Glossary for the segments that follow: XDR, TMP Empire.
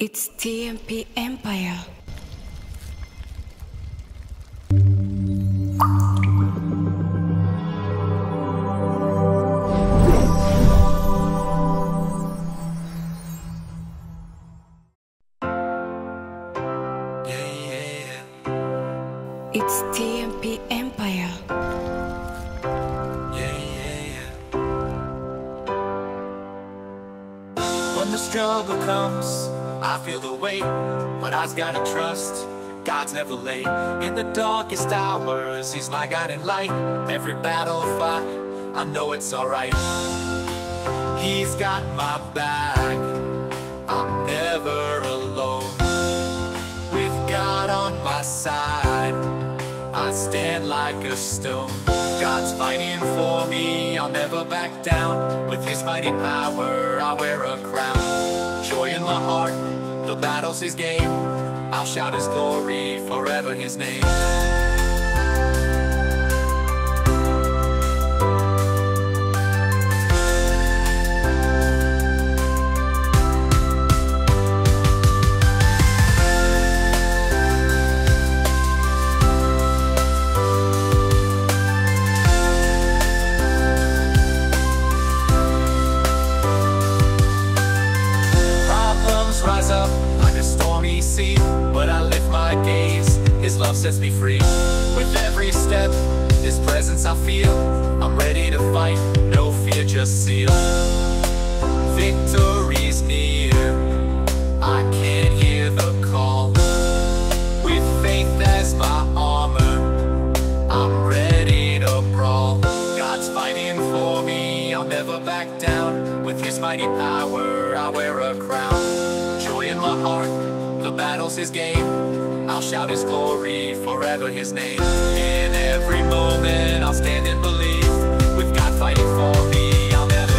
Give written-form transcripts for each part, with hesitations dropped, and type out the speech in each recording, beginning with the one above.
It's TMP Empire. It's TMP Empire. When the struggle comes, I feel the weight, but I've gotta trust God's never late. In the darkest hours, He's my guiding light. Every battle fought, I know it's alright. He's got my back, I'm never alone. With God on my side, I stand like a stone. God's fighting for me, I'll never back down. With His mighty power, I wear a crown. Joy in my heart, the battle's His game. I'll shout His glory, forever His name. Rise up like a stormy sea, but I lift my gaze, His love sets me free. With every step, His presence I feel. I'm ready to fight, no fear, just seal. Victory's near, I can hear the call. With faith as my armor, I'm ready to brawl. God's fighting for me, I'll never back down. With His mighty power, I wear a crown. In my heart, the battle's His game. I'll shout His glory, forever His name. In every moment, I'll stand and believe. With God fighting for me, I'll never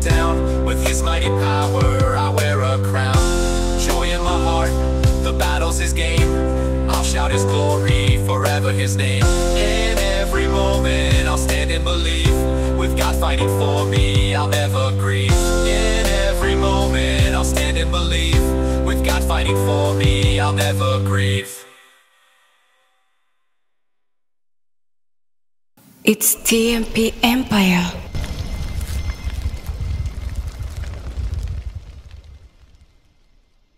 down. With His mighty power, I wear a crown. Joy in my heart, the battle's His game. I'll shout His glory, forever His name. In every moment, I'll stand and believe. With God fighting for me, I'll never grieve. In every moment, I'll stand and believe. With God fighting for me, I'll never grieve. It's TMP Empire.